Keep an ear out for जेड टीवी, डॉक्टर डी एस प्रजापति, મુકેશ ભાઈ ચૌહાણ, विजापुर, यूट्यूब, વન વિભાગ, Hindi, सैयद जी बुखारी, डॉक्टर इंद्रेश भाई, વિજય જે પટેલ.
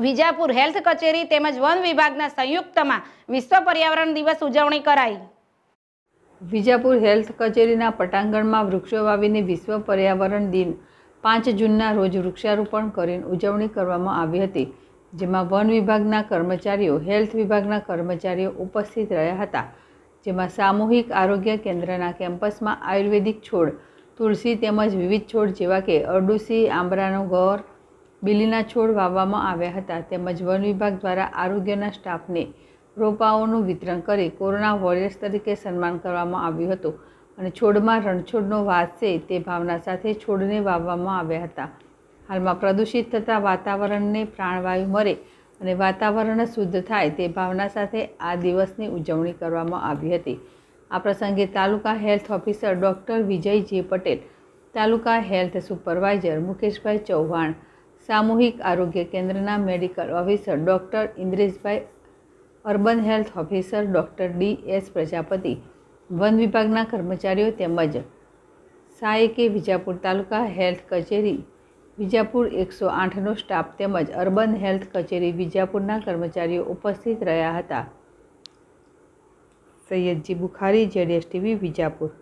विजापुर health कचेरी तेमज one विभागना संयुक्तमां विश्व पर्यावरण दिवस उजवणी कराई। विजापुर हेल्थ कचेरीना पटांगणमां वृक्षो वावीने विश्व पर्यावरण दिन 5 जूनना रोज वृक्षारोपण करीने उजवणी करवामां आवी हती, जेमां वन विभागना कर्मचारीओ हेल्थ विभागना कर्मचारीओ उपस्थित रह्या हता। जेमां सामूहिक आरोग्य केन्द्रना केम्पसमां आयुर्वेदिक छोड़, तुलसी तेमज विविध छोड़ जेवा के अरडूसी, आंबरानो गौर, બીલીના છોડ વાવવામાં આવ્યા હતા। તેમજ વન વિભાગ દ્વારા આરોગ્યના સ્ટાફને રોપાઓનું વિતરણ કરી કોરોના વોરિયર્સ તરીકે સન્માન કરવામાં આવ્યું હતું અને છોડમાં રણછોડનો વાસ છે તે ભાવના સાથે છોડને વાવવામાં આવ્યા હતા। હાલમાં પ્રદૂષિત થતા વાતાવરણને પ્રાણવાયુ મળે અને વાતાવરણ શુદ્ધ થાય તે ભાવના સાથે આ દિવસની ઉજવણી કરવામાં આવી હતી। આ પ્રસંગે taluka health officer doctor વિજય જે પટેલ, taluka health supervisor મુકેશ ભાઈ ચૌહાણ, सामूहिक आरोग्य केन्द्रना medical officer डॉक्टर इंद्रेश भाई, urban health officer डॉक्टर डी एस प्रजापति, वन विभागना कर्मचारीओ तेमज सायके विजापुर तालुका हेल्थ कचेरी विजापुर 108नो स्टाफ तेमज अर्बन हेल्थ कचेरी विजापुरना कर्मचारीओ उपस्थित रह्या हता। सैयद जी बुखारी, जेड टीवी, विजापुर।